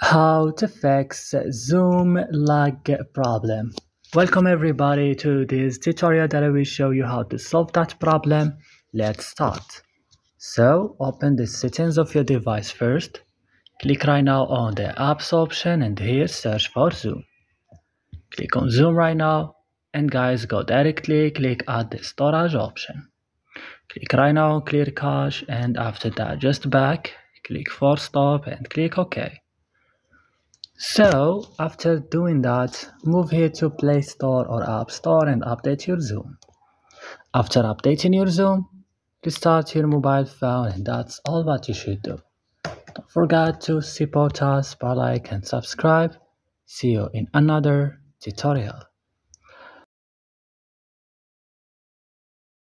How to fix Zoom lag problem. Welcome everybody to this tutorial that I will show you how to solve that problem. Let's start. So open the settings of your device first. Click right now on the apps option and here search for Zoom. Click on Zoom right now and guys, go directly click at the storage option. Click right now on clear cache and after that just back click for stop and click OK. So after doing that, move here to Play Store or App Store and update your Zoom. After updating your Zoom, restart your mobile phone and that's all what you should do. Don't forget to support us by like and subscribe. See you in another tutorial.